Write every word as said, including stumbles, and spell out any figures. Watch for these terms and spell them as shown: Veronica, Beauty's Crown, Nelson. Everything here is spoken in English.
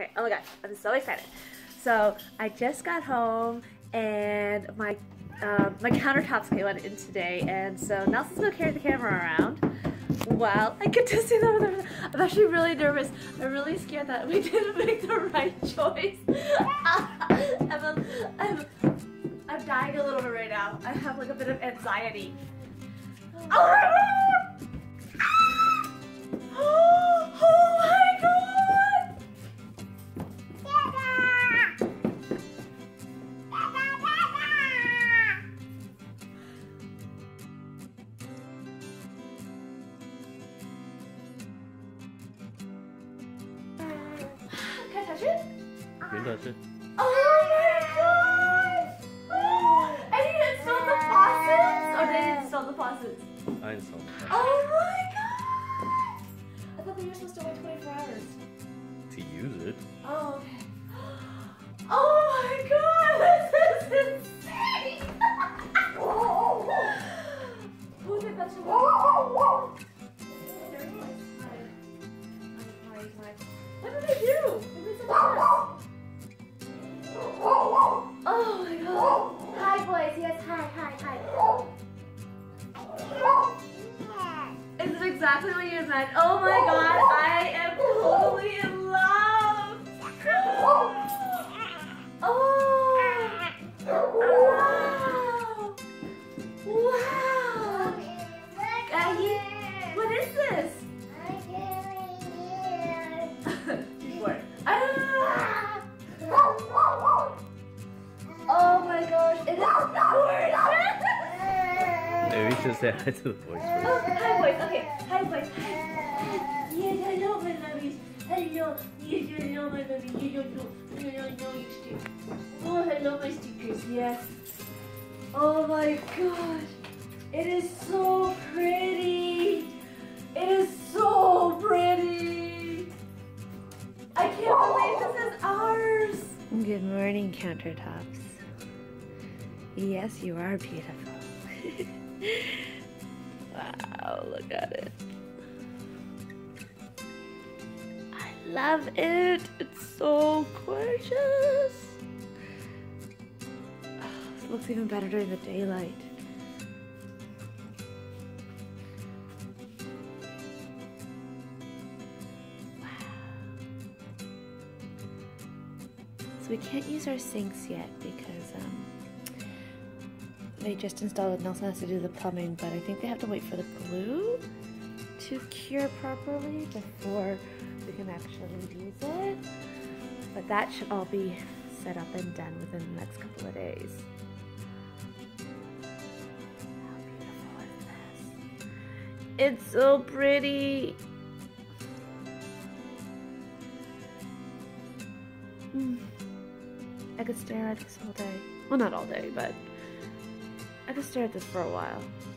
Okay, oh my gosh, I'm so excited. So I just got home and my uh, my countertops went in today, and so Nelson's gonna carry the camera around. Wow, I get to see them. I'm actually really nervous. I'm really scared that we didn't make the right choice. I'm, a, I'm, I'm dying a little bit right now. I have like a bit of anxiety. Oh my God! Oh, oh my God! Can I touch it? You can touch it. Oh my God! Oh, I didn't install the faucets? Or did I install the faucets? I installed the faucets. Oh my God! I thought that you were supposed to wait twenty-four hours. To use it. Oh, okay. Oh my God! This is insane! Who did that to me? What did I do? Oh my God. Hi boys, yes, hi, hi, hi. This is exactly what you said. Oh my God, I am totally in love. Oh. Wow. Wow. What is this? Maybe you should say hi to the boys first. Oh, hi boys, okay. Hi boys, hi. Yes, I know my babies. Hello. Yes, I know my baby. You don't know. You don't know each day. Oh, hello my stickers, yes. Oh my God. It is so pretty. It is so pretty. I can't believe this is ours. Good morning, countertops. Yes, you are beautiful. Wow, look at it. I love it. It's so gorgeous. Oh, it looks even better during the daylight. Wow. So we can't use our sinks yet because um they just installed it. Nelson has to do the plumbing, but I think they have to wait for the glue to cure properly before we can actually use it. But that should all be set up and done within the next couple of days. How beautiful is this? It's so pretty. Mm. I could stare at this all day. Well, not all day, but I could stare at this for a while.